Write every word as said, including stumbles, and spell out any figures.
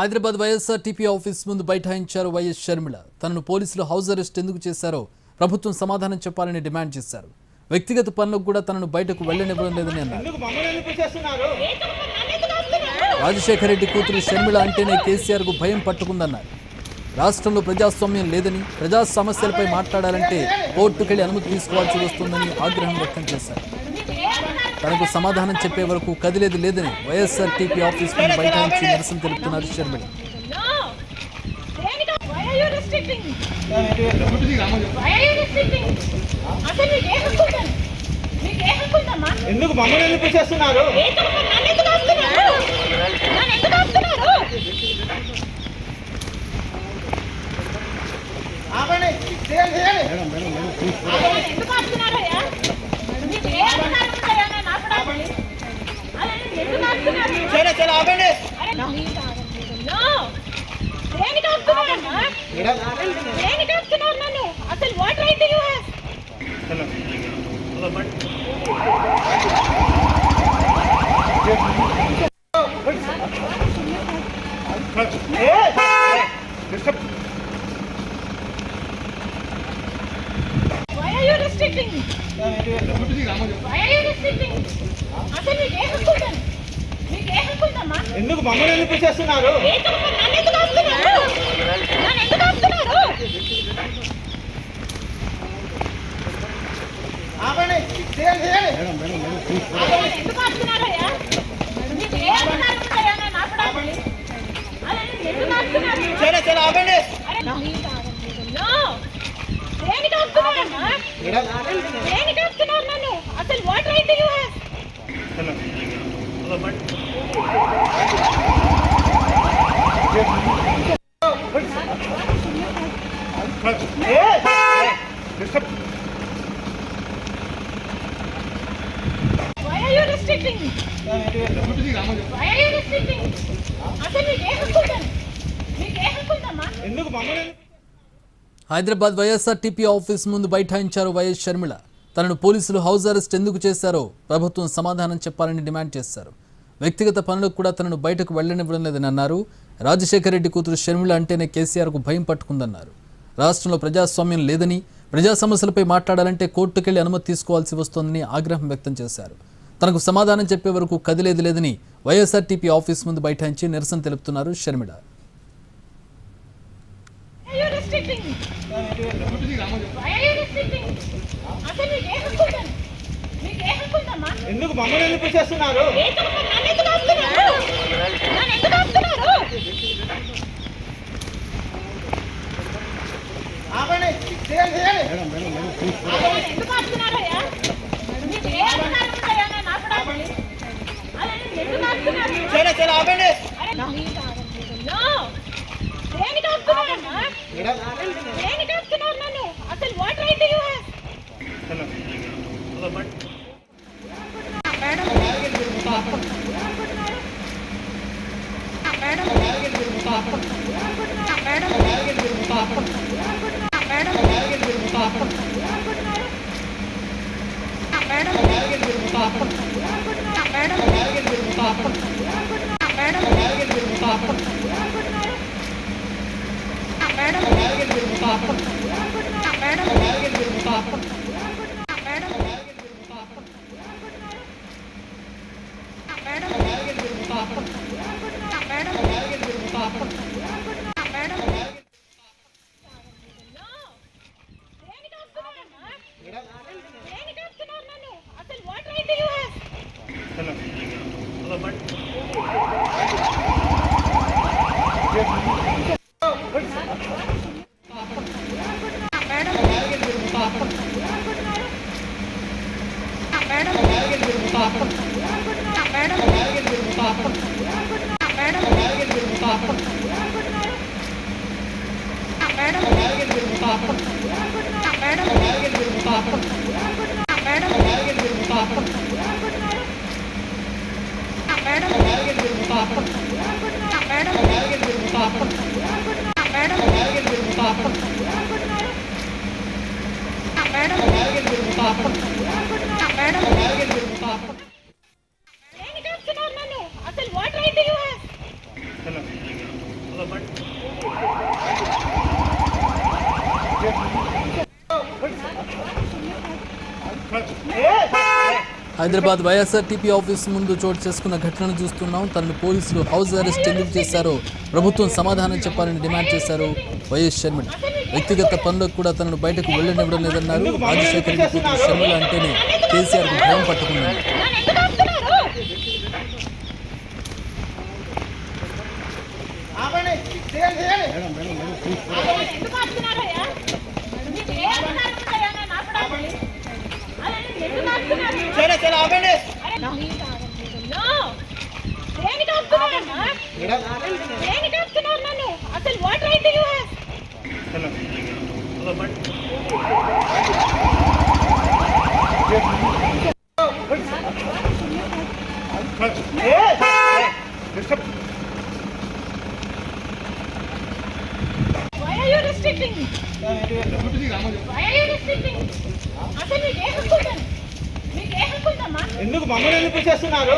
Hyderabad YSRTP office ముందు బైఠాయించారు YS Sharmila. తనను పోలీసులు హౌస్ అరెస్ట్ ఎందుకు చేశారో ప్రభుత్వం సమాధానం చెప్పాలని డిమాండ్ చేశారు. వ్యక్తిగత పనులకు కూడా తనను బయటకు వెళ్లనివ్వడం లేదని అన్నారు. రాజశేఖర రెడ్డి కూతురు షర్మిల అంటేనే కేసీఆర్ కు భయం పట్టుకుందన్నారు. రాష్ట్రంలో ప్రజాస్వామ్యం లేదని, ప్రజా సమస్యలపై మాట్లాడాలంటే కోర్టుకెళ్లి అనుమతి తీసుకోవాల్సి వస్తుందని ఆగ్రహం వ్యక్తం చేశారు. తనకు సమాధానం చెప్పే వరకు కదిలేది లేదని వైఎస్ఆర్టీపీ ఆఫీస్ నుండి బయట నుంచి నిరసన తెలుపుతున్నారు Sharmila. Why are you restricting me? Why are you restricting me? అసలు మీకు ఏ హక్కు ఉందా? మీకు ఏ హక్కు ఉందమ్మా? ఎందుకు మమ్మల్ని ఎందుకు చేస్తున్నారు? నన్ను ఎందుకు ఆపుతున్నారు? నన్ను ఎందుకు ఆపుతున్నారు? ఆపండి, చేయండి, చేయండి. ఎందుకు ఆపుతున్నారయ్యా? మీకు ఏ అధికారం ఉందయ్యా నన్ను ఆపడానికి? అలా నేను ఎందుకు ఆపుతున్నారు? చేయండి, చేయండి, ఆపండి. నో, దేనికి ఆపుతున్నారమ్మా? దేనికి ఆపుతున్నారు నన్ను? అసలు what right you have? Why are you restricting me? Why are you restricting me? అసలు మీకు ఏ హక్కు ఉందా? మీకు ఏ హక్కు ఉందమ్మా? ఎందుకు మమ్మల్ని? హైదరాబాద్ వైఎస్ఆర్టీపీ ఆఫీస్ ముందు బైఠాయించారు వైఎస్ షర్మిల. తనను పోలీసులు హౌస్ అరెస్ట్ ఎందుకు చేశారో ప్రభుత్వం సమాధానం చెప్పాలని డిమాండ్ చేశారు. వ్యక్తిగత పనులకు కూడా తనను బయటకు వెళ్లనివ్వడం లేదని అన్నారు. రాజశేఖర రెడ్డి కూతురు షర్మిల అంటేనే కేసీఆర్ కు భయం పట్టుకుందన్నారు. రాష్ట్రంలో ప్రజాస్వామ్యం లేదని, ప్రజా సమస్యలపై మాట్లాడాలంటే కోర్టుకెళ్లి అనుమతి తీసుకోవాల్సి వస్తోందని ఆగ్రహం వ్యక్తం చేశారు. తనకు సమాధానం చెప్పే వరకు కదిలేది లేదని వైఎస్ఆర్టీపీ ఆఫీస్ ముందు బైఠాయించి నిరసన తెలుపుతున్నారు షర్మిల. ఎందుకు మమ్మల్ని ఎందుకు చేస్తున్నారు? అసలు వాట్ రైట్ యు హావ్? అసలు what right you have? Hyderabad YSRTP office ముందు చోటు చేసుకున్న ఘటనను చూస్తున్నాం. తనను పోలీసులు హౌస్ అరెస్ట్ ఎందుకు చేశారో ప్రభుత్వం సమాధానం చెప్పాలని డిమాండ్ చేశారు వైఎస్ షర్మిల. వ్యక్తిగత పనులకు కూడా తనను బయటకు వెళ్ళనివ్వడం లేదన్నారు. రాజశేఖర్ రెడ్డి కూతురు షర్మిల అంటేనే కేసీఆర్కు భయం పట్టుకున్నారు. Why are you restricting? Why are you restricting? ఎందుకు మమ్మల్ని ఎందుకు చేస్తున్నారు?